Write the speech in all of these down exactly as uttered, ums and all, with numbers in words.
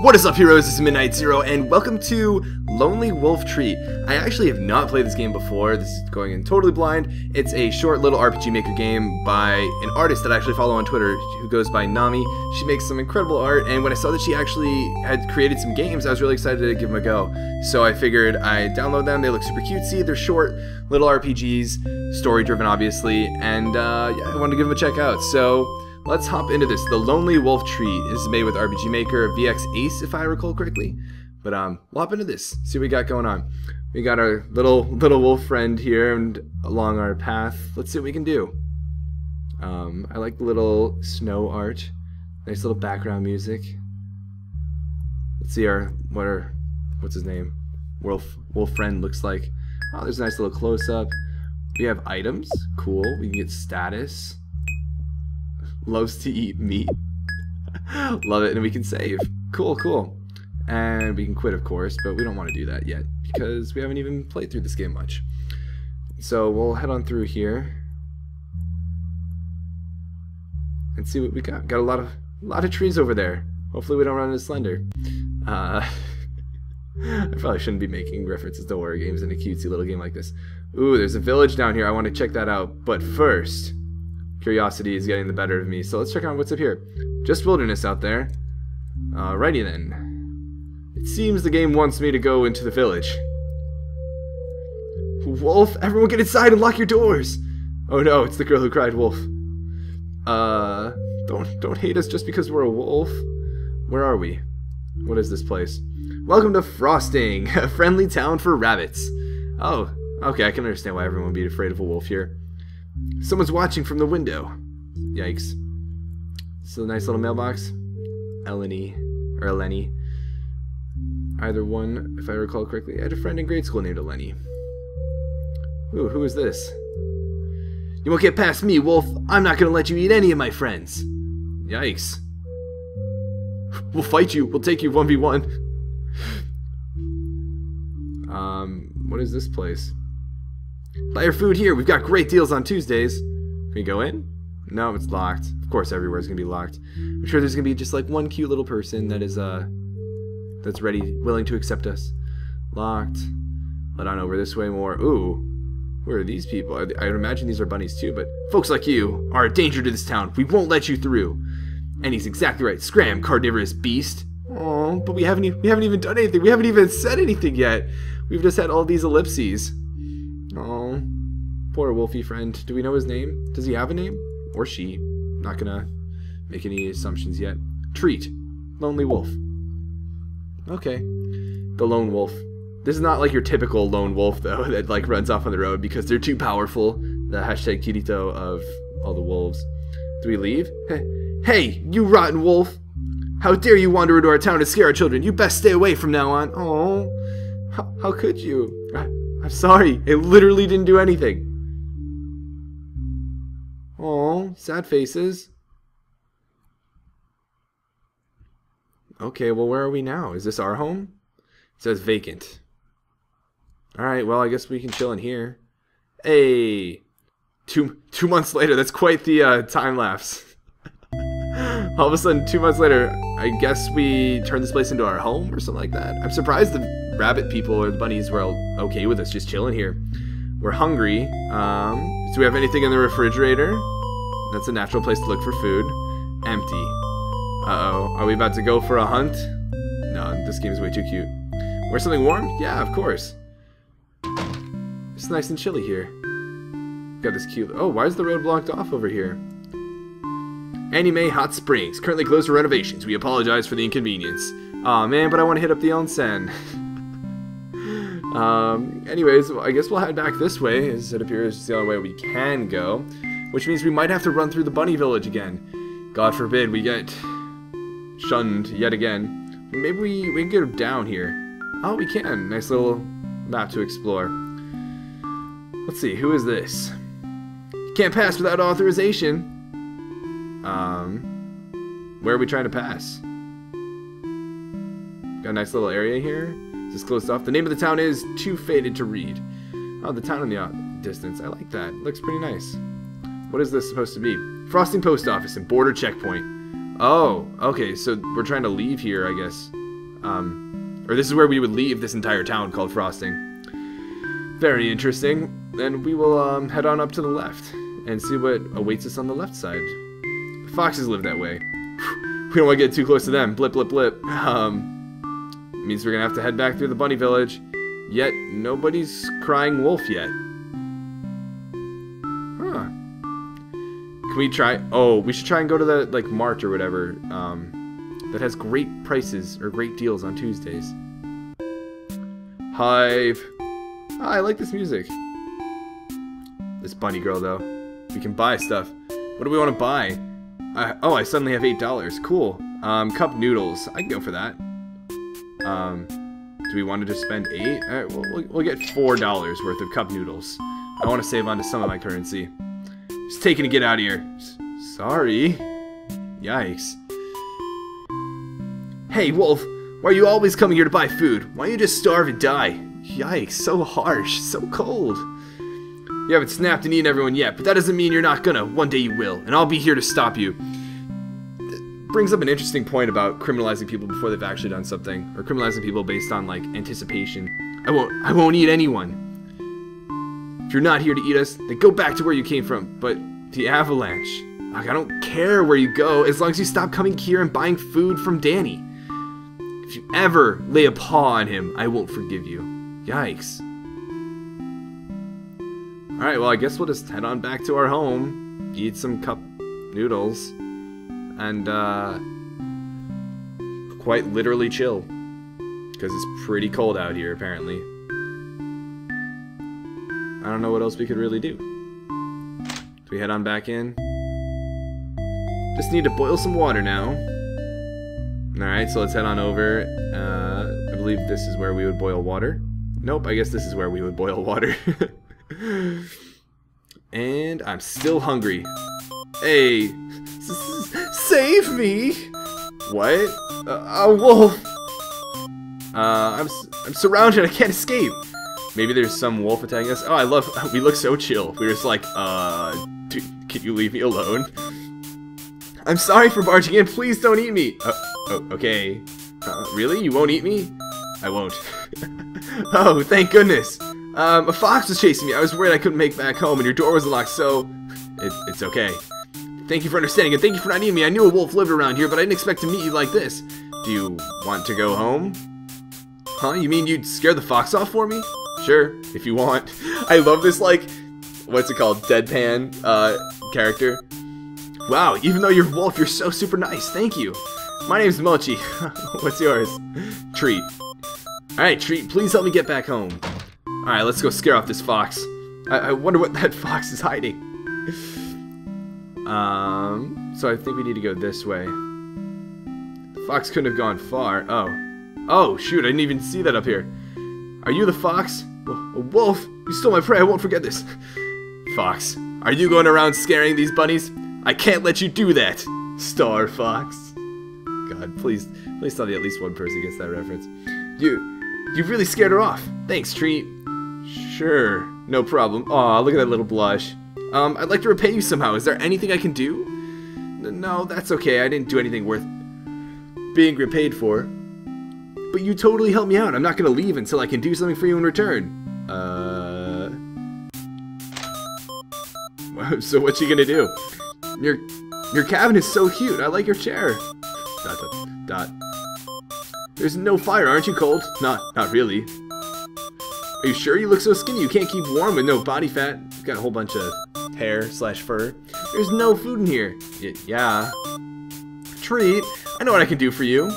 What is up, heroes? It's Midnight Zero, and welcome to Lonely Wolf Treat. I actually have not played this game before. This is going in totally blind. It's a short little R P G Maker game by an artist that I actually follow on Twitter, who goes by Nami. She makes some incredible art, and when I saw that she actually had created some games, I was really excited to give them a go. So I figured I'd download them. They look super cutesy. They're short little R P Gs, story-driven, obviously, and uh, yeah, I wanted to give them a check out. So let's hop into this. The Lonely Wolf Treat is made with R P G Maker V X Ace, if I recall correctly. But um, we'll hop into this. See what we got going on. We got our little little wolf friend here, and along our path, let's see what we can do. Um, I like the little snow art. Nice little background music. Let's see our what our what's his name? Wolf wolf friend looks like. Oh, there's a nice little close up. We have items. Cool. We can get status. Loves to eat meat. Love it. And we can save. Cool, cool. And we can quit, of course, but we don't want to do that yet because we haven't even played through this game much. So we'll head on through here and see what we got. Got a lot of a lot of trees over there. Hopefully we don't run into Slender. Uh, I probably shouldn't be making references to horror games in a cutesy little game like this. Ooh, there's a village down here. I want to check that out. But first, curiosity is getting the better of me, so let's check out what's up here. Just wilderness out there. Alrighty then. It seems the game wants me to go into the village. Wolf, everyone get inside and lock your doors! Oh no, it's the girl who cried wolf. Uh, don't, don't hate us just because we're a wolf. Where are we? What is this place? Welcome to Frosting, a friendly town for rabbits. Oh, okay, I can understand why everyone would be afraid of a wolf here. Someone's watching from the window. Yikes. So a nice little mailbox. Eleni. Or Eleni. Either one, if I recall correctly. I had a friend in grade school named Eleni. Ooh, who is this? You won't get past me, wolf. I'm not going to let you eat any of my friends. Yikes. We'll fight you. We'll take you one v one. Um, what is this place? Buy your food here. We've got great deals on Tuesdays. Can we go in? No, it's locked. Of course, everywhere's gonna be locked. I'm sure there's gonna be just like one cute little person that is uh, that's ready, willing to accept us. Locked. Let on over this way more. Ooh, where are these people? Are they, I imagine these are bunnies too. But folks like you are a danger to this town. We won't let you through. And he's exactly right. Scram, carnivorous beast. Oh, but we haven't e we haven't even done anything. We haven't even said anything yet. We've just had all these ellipses. Oh, poor Wolfie friend. Do we know his name? Does he have a name? Or she? Not gonna make any assumptions yet. Treat. Lonely Wolf. Okay. The lone wolf. This is not like your typical lone wolf, though, that like runs off on the road because they're too powerful. The hashtag Kirito of all the wolves. Do we leave? Hey, you rotten wolf! How dare you wander into our town and scare our children? You best stay away from now on. Oh, how, how could you? I I'm sorry, it literally didn't do anything. Oh, sad faces. Okay, well, where are we now? Is this our home? It says vacant. Alright, well, I guess we can chill in here. Hey! Two, two months later, that's quite the uh, time lapse. All of a sudden, two months later, I guess we turn this place into our home or something like that. I'm surprised the rabbit people or the bunnies were okay with us just chilling here. We're hungry. Um, do we have anything in the refrigerator? That's a natural place to look for food. Empty. Uh-oh. Are we about to go for a hunt? No, this game is way too cute. Wear something warm? Yeah, of course. It's nice and chilly here. Got this cute... Oh, why is the road blocked off over here? Anime Hot Springs. Currently closed for renovations. We apologize for the inconvenience. Aw, man, but I want to hit up the onsen. Um, anyways, I guess we'll head back this way, as it appears it's the only way we can go, which means we might have to run through the bunny village again. God forbid we get shunned yet again. Maybe we, we can get down here. Oh, we can. Nice little map to explore. Let's see, who is this? Can't pass without authorization. Um, where are we trying to pass? Got a nice little area here. Is closed off. The name of the town is Too Faded to Read. Oh, the town in the distance. I like that. It looks pretty nice. What is this supposed to be? Frosting Post Office and Border Checkpoint. Oh, okay. So we're trying to leave here, I guess. Um, or this is where we would leave this entire town called Frosting. Very interesting. And we will um, head on up to the left and see what awaits us on the left side. The foxes live that way. We don't want to get too close to them. Blip, blip, blip. Um, means we're going to have to head back through the bunny village. Yet, nobody's crying wolf yet. Huh. Can we try... Oh, we should try and go to the, like, mart or whatever. Um, that has great prices or great deals on Tuesdays. Hive. Oh, I like this music. This bunny girl, though. We can buy stuff. What do we want to buy? Uh, oh, I suddenly have eight dollars. Cool. Um, cup noodles. I can go for that. Um... Do we want to just spend eight? All right, we'll, we'll get four dollars worth of cup noodles. I want to save onto some of my currency. Just taking to get out of here. S sorry. Yikes. Hey, Wolf. Why are you always coming here to buy food? Why don't you just starve and die? Yikes. So harsh. So cold. You haven't snapped and eaten everyone yet, but that doesn't mean you're not gonna. One day you will, and I'll be here to stop you. Brings up an interesting point about criminalizing people before they've actually done something, or criminalizing people based on like anticipation. I won't I won't eat anyone. If you're not here to eat us, then go back to where you came from. But the avalanche, like, I don't care where you go as long as you stop coming here and buying food from Danny. If you ever lay a paw on him, I won't forgive you. Yikes. Alright, well, I guess we'll just head on back to our home, eat some cup noodles, and uh, quite literally chill, because it's pretty cold out here apparently. I don't know what else we could really do. Do we head on back in? Just need to boil some water now. Alright, so let's head on over. Uh, I believe this is where we would boil water. Nope, I guess this is where we would boil water. And I'm still hungry. Hey! Save me! What? Uh, a wolf! Uh, I'm I'm surrounded. I can't escape. Maybe there's some wolf attacking us. Oh, I love. We look so chill. We're just like, uh, dude, can you leave me alone? I'm sorry for barging in. Please don't eat me. Uh, oh, okay. Uh, really? You won't eat me? I won't. Oh, thank goodness. Um, a fox was chasing me. I was worried I couldn't make back home, and your door was locked. So, it, it's okay. Thank you for understanding, and thank you for not eating me. I knew a wolf lived around here, but I didn't expect to meet you like this. Do you want to go home? Huh? You mean you'd scare the fox off for me? Sure, if you want. I love this, like, what's it called? Deadpan, uh, character. Wow, even though you're a wolf, you're so super nice. Thank you. My name's Mochi. What's yours? Treat. Alright, Treat, please help me get back home. Alright, let's go scare off this fox. I, I wonder what that fox is hiding. Um, so I think we need to go this way. The fox couldn't have gone far. Oh. Oh, shoot, I didn't even see that up here. Are you the fox? A wolf? You stole my prey, I won't forget this. Fox, are you going around scaring these bunnies? I can't let you do that, Star Fox. God, please, please tell me at least one person gets that reference. You, you really scared her off. Thanks, Treat. Sure, no problem. Aw, look at that little blush. Um, I'd like to repay you somehow. Is there anything I can do? No, that's okay. I didn't do anything worth being repaid for. But you totally helped me out. I'm not going to leave until I can do something for you in return. Uh... So what's she going to do? Your your cabin is so cute. I like your chair. Dot, dot, dot. There's no fire. Aren't you cold? Not, not really. Are you sure? You look so skinny. You can't keep warm with no body fat. You've got a whole bunch of... hair slash fur. There's no food in here. Y yeah. Treat, I know what I can do for you.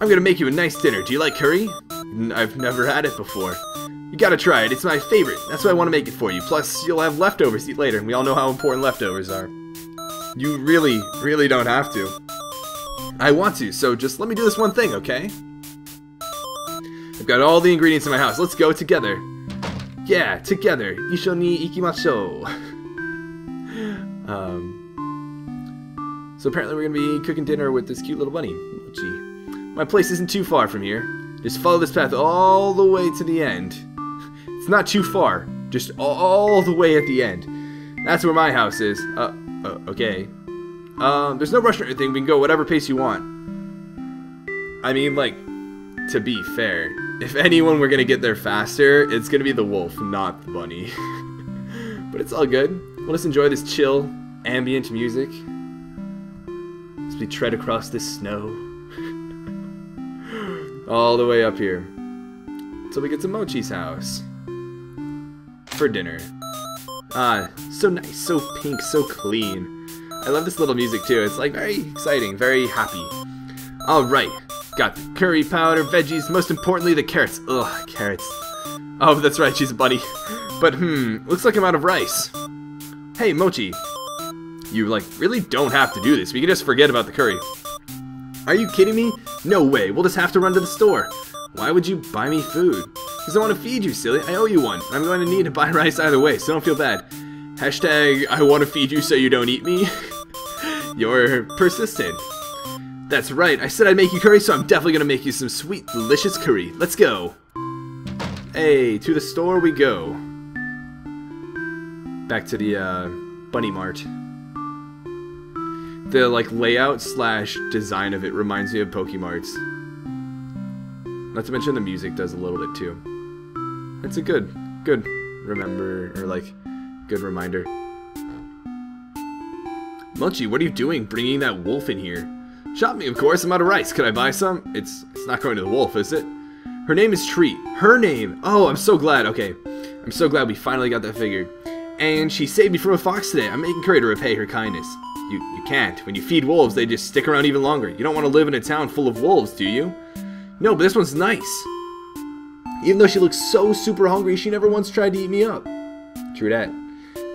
I'm gonna make you a nice dinner. Do you like curry? N I've never had it before. You gotta try it. It's my favorite. That's why I want to make it for you. Plus, you'll have leftovers to eat later, and we all know how important leftovers are. You really, really don't have to. I want to, so just let me do this one thing, okay? I've got all the ingredients in my house. Let's go together. Yeah, together. Issho ni ikimashou. Um, so apparently we're going to be cooking dinner with this cute little bunny. Oh, gee. My place isn't too far from here. Just follow this path all the way to the end. It's not too far. Just all the way at the end. That's where my house is. Uh, uh okay. Um, there's no rush or anything. We can go whatever pace you want. I mean, like, to be fair, if anyone were gonna get there faster, it's gonna be the wolf, not the bunny. But it's all good. We'll just enjoy this chill, ambient music as we tread across this snow. All the way up here. Till we get to Mochi's house. For dinner. Ah, so nice, so pink, so clean. I love this little music too. It's like very exciting, very happy. Alright, got the curry powder, veggies, most importantly the carrots. Ugh, carrots. Oh, that's right, she's a bunny. But hmm, looks like I'm out of rice. Hey, Mochi. You, like, really don't have to do this. We can just forget about the curry. Are you kidding me? No way, we'll just have to run to the store. Why would you buy me food? Because I want to feed you, silly. I owe you one. I'm going to need to buy rice either way, so don't feel bad. Hashtag, I want to feed you so you don't eat me. You're persistent. That's right, I said I'd make you curry, so I'm definitely going to make you some sweet, delicious curry. Let's go. Hey, to the store we go. Back to the, uh, Bunny Mart. The, like, layout slash design of it reminds me of Pokémarts. Not to mention the music does a little bit, too. It's a good, good remember, or, like, good reminder. Mochi, what are you doing bringing that wolf in here? Shop me, of course. I'm out of rice. Could I buy some? It's it's not going to the wolf, is it? Her name is Treat. Her name! Oh, I'm so glad. Okay. I'm so glad we finally got that figured. And she saved me from a fox today. I'm making curry to repay her kindness. You, you can't. When you feed wolves, they just stick around even longer. You don't want to live in a town full of wolves, do you? No, but this one's nice. Even though she looks so super hungry, she never once tried to eat me up. True that.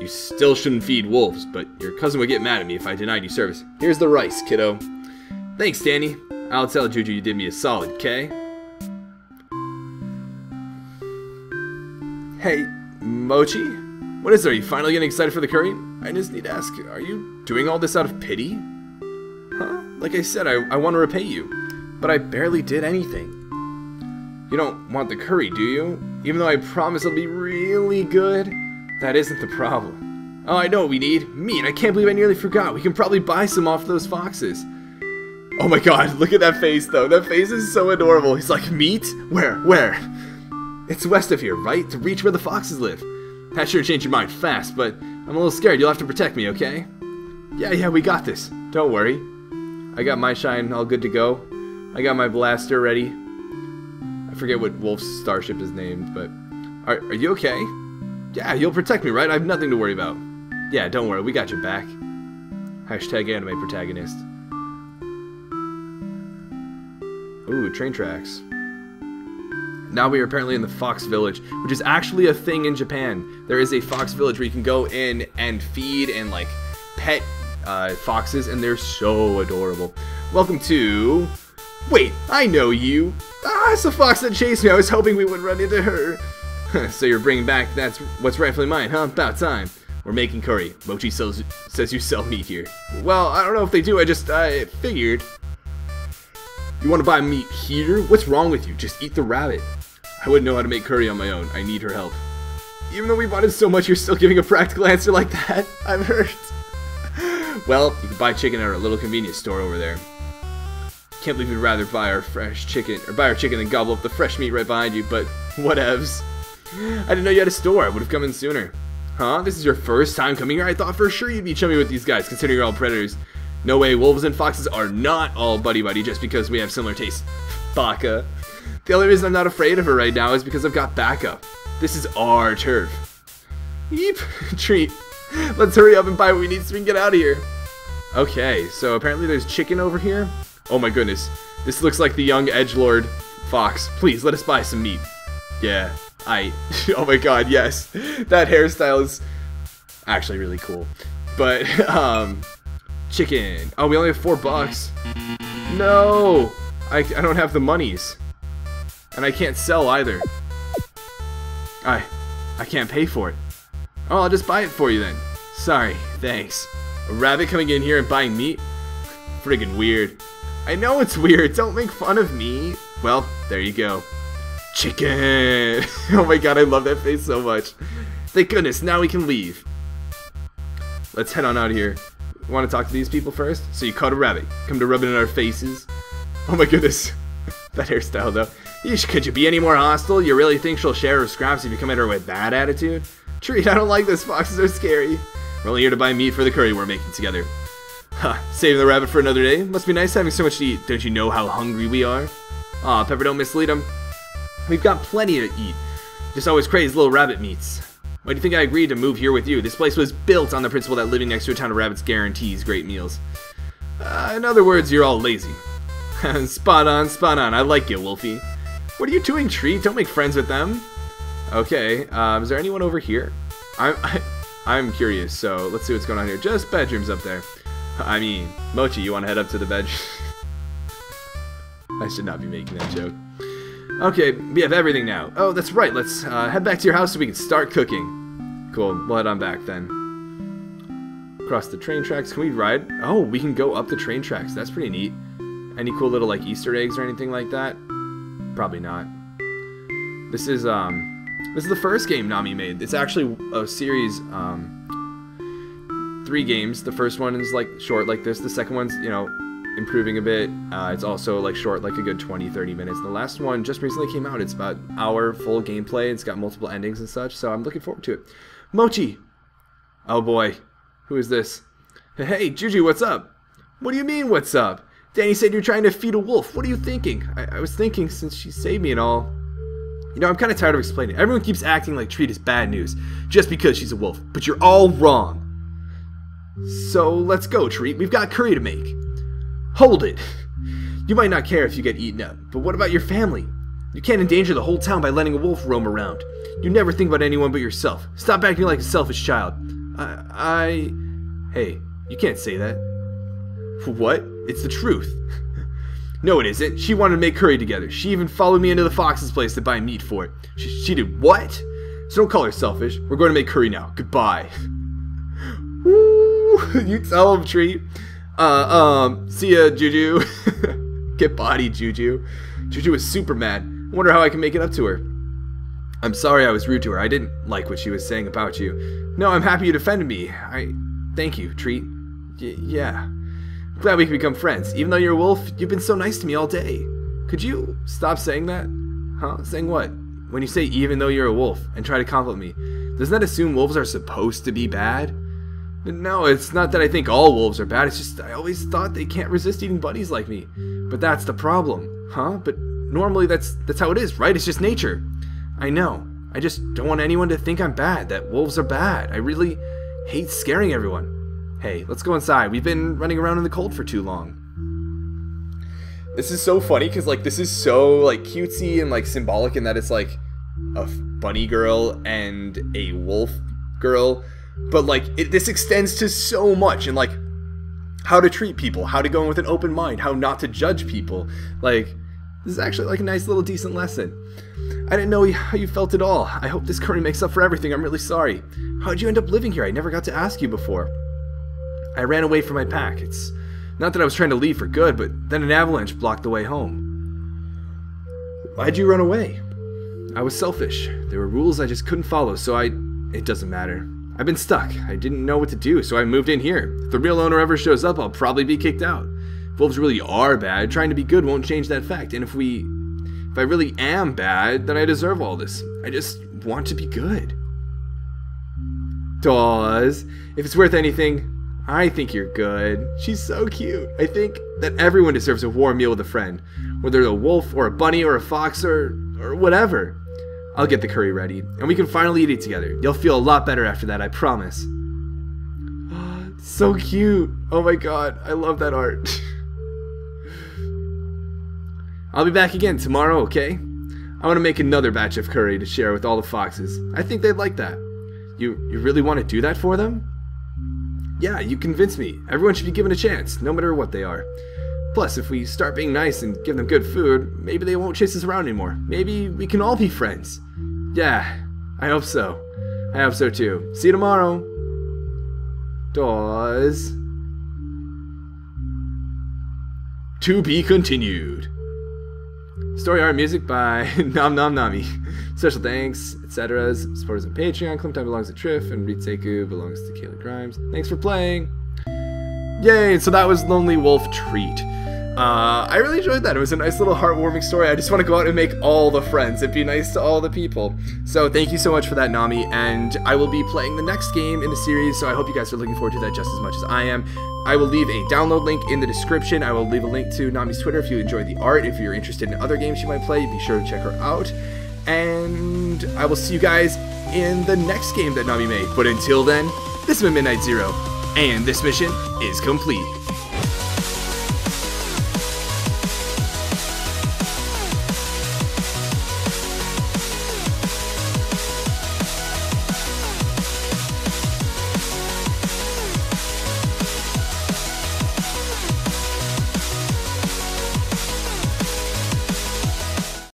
You still shouldn't feed wolves, but your cousin would get mad at me if I denied you service. Here's the rice, kiddo. Thanks, Danny. I'll tell Juju you did me a solid, okay? Hey, Mochi? What is there? Are you finally getting excited for the curry? I just need to ask, are you doing all this out of pity? Huh? Like I said, I, I want to repay you. But I barely did anything. You don't want the curry, do you? Even though I promise it'll be really good? That isn't the problem. Oh, I know what we need. Meat. I can't believe I nearly forgot. We can probably buy some off those foxes. Oh my god, look at that face though. That face is so adorable. He's like, meat? Where? Where? It's west of here, right? To reach where the foxes live. That sure changed your mind fast, but I'm a little scared. You'll have to protect me, okay? Yeah, yeah, we got this. Don't worry. I got my shine all good to go. I got my blaster ready. I forget what Wolf's starship is named, but... Are, are you okay? Yeah, you'll protect me, right? I have nothing to worry about. Yeah, don't worry. We got your back. Hashtag anime protagonist. Ooh, train tracks. Now we are apparently in the Fox Village, which is actually a thing in Japan. There is a Fox Village where you can go in and feed and, like, pet uh, foxes, and they're so adorable. Welcome to... Wait, I know you! Ah, it's the fox that chased me. I was hoping we wouldn't run into her. So you're bringing back that's what's rightfully mine, huh? About time. We're making curry. Mochi sells, says you sell meat here. Well, I don't know if they do. I just I figured... You want to buy meat here? What's wrong with you? Just eat the rabbit. I wouldn't know how to make curry on my own. I need her help. Even though we bought in so much, you're still giving a practical answer like that? I'm hurt. Well, you can buy chicken at our little convenience store over there. Can't believe you'd rather buy our fresh chicken, or buy our chicken and gobble up the fresh meat right behind you, but whatevs. I didn't know you had a store. I would have come in sooner. Huh? This is your first time coming here? I thought for sure you'd be chummy with these guys, considering you're all predators. No way, wolves and foxes are not all buddy-buddy just because we have similar tastes. Baka. The only reason I'm not afraid of her right now is because I've got backup. This is our turf. Yeep. Treat. Let's hurry up and buy what we need so we can get out of here. Okay, so apparently there's chicken over here. Oh my goodness. This looks like the young edgelord fox. Please, let us buy some meat. Yeah. I... Oh my god, yes. That hairstyle is actually really cool. But, um... chicken. Oh, we only have four bucks. No! I, I don't have the monies. And I can't sell either. I I can't pay for it. Oh, I'll just buy it for you then. Sorry, thanks. A rabbit coming in here and buying meat? Friggin' weird. I know it's weird, don't make fun of me. Well, there you go. Chicken! Oh my god, I love that face so much. Thank goodness, now we can leave. Let's head on out of here. Want to talk to these people first? So you caught a rabbit. Come to rub it in our faces. Oh my goodness. That hairstyle, though. Yeesh, could you be any more hostile? You really think she'll share her scraps if you come at her with that attitude? Treat, I don't like this. Foxes are scary. We're only here to buy meat for the curry we're making together. Huh, saving the rabbit for another day? Must be nice having so much to eat. Don't you know how hungry we are? Aw, Pepper, don't mislead him. We've got plenty to eat. Just always craves little rabbit meats. Why do you think I agreed to move here with you? This place was built on the principle that living next to a town of rabbits guarantees great meals. Uh, in other words, you're all lazy. Spot on, spot on. I like you, Wolfie. What are you doing, Tree? Don't make friends with them. Okay, um, is there anyone over here? I'm, I, I'm curious, so let's see what's going on here. Just bedrooms up there. I mean, Mochi, you want to head up to the bed? I should not be making that joke. Okay, we have everything now. Oh, that's right. Let's uh, head back to your house so we can start cooking. Cool. We'll head on back then. Across the train tracks. Can we ride? Oh, we can go up the train tracks. That's pretty neat. Any cool little, like, Easter eggs or anything like that? Probably not. This is, um... This is the first game Nami made. It's actually a series, um... three games. The first one is, like, short like this. The second one's, you know... improving a bit. Uh, it's also like short, like a good twenty to thirty minutes. The last one just recently came out. It's about an hour full gameplay. It's got multiple endings and such, so I'm looking forward to it. Mochi! Oh boy. Who is this? Hey, Juju, what's up? What do you mean, what's up? Danny said you're trying to feed a wolf. What are you thinking? I, I was thinking, since she saved me and all. You know, I'm kind of tired of explaining. Everyone keeps acting like Treat is bad news just because she's a wolf, but you're all wrong. So let's go, Treat. We've got curry to make. Hold it! You might not care if you get eaten up, but what about your family? You can't endanger the whole town by letting a wolf roam around. You never think about anyone but yourself. Stop acting like a selfish child. I... I... Hey, you can't say that. What? It's the truth. No, it isn't. She wanted to make curry together. She even followed me into the fox's place to buy meat for it. She, she did what? So don't call her selfish. We're going to make curry now. Goodbye. Woo! You tell him, Treat. Uh, um, see ya, Juju. Get body, Juju. Juju was super mad. I wonder how I can make it up to her. I'm sorry I was rude to her. I didn't like what she was saying about you. No, I'm happy you defended me. I... Thank you, Treat. Y yeah. I'm glad we can become friends. Even though you're a wolf, you've been so nice to me all day. Could you stop saying that? Huh? Saying what? When you say even though you're a wolf and try to compliment me, doesn't that assume wolves are supposed to be bad? No, it's not that I think all wolves are bad, it's just I always thought they can't resist eating buddies like me. But that's the problem, huh? But normally that's that's how it is, right? It's just nature. I know. I just don't want anyone to think I'm bad, that wolves are bad. I really hate scaring everyone. Hey, let's go inside. We've been running around in the cold for too long. This is so funny because, like, this is so, like, cutesy and, like, symbolic in that it's, like, a bunny girl and a wolf girl. But, like, it, this extends to so much, and, like, how to treat people, how to go in with an open mind, how not to judge people. Like, this is actually, like, a nice little decent lesson. I didn't know how you felt at all. I hope this curry makes up for everything. I'm really sorry. How'd you end up living here? I never got to ask you before. I ran away from my pack. It's not that I was trying to leave for good, but then an avalanche blocked the way home. Why'd you run away? I was selfish. There were rules I just couldn't follow, so I... It doesn't matter. I've been stuck. I didn't know what to do, so I moved in here. If the real owner ever shows up, I'll probably be kicked out. If wolves really are bad, trying to be good won't change that fact. And if we... If I really am bad, then I deserve all this. I just want to be good. Dawes. If it's worth anything, I think you're good. She's so cute. I think that everyone deserves a warm meal with a friend. Whether a wolf, or a bunny, or a fox, or, or whatever. I'll get the curry ready, and we can finally eat it together. You'll feel a lot better after that, I promise. So cute! Oh my god, I love that art. I'll be back again tomorrow, okay? I want to make another batch of curry to share with all the foxes. I think they'd like that. You, you really want to do that for them? Yeah, you convinced me. Everyone should be given a chance, no matter what they are. Plus, if we start being nice and give them good food, maybe they won't chase us around anymore. Maybe we can all be friends. Yeah, I hope so. I hope so too. See you tomorrow. Dawes. To be continued. Story art music by nomnomnami. Special thanks, et cetera. Supporters on Patreon. Clementine belongs to Triff, and Ritseku belongs to Kayla Grimes. Thanks for playing. Yay, so that was Lonely Wolf Treat. Uh, I really enjoyed that. It was a nice little heartwarming story. I just want to go out and make all the friends and be nice to all the people. So thank you so much for that, Nami, and I will be playing the next game in the series, so I hope you guys are looking forward to that just as much as I am. I will leave a download link in the description. I will leave a link to Nami's Twitter if you enjoy the art. If you're interested in other games she might play, be sure to check her out. And I will see you guys in the next game that Nami made. But until then, this has been Midnight Zero, and this mission is complete.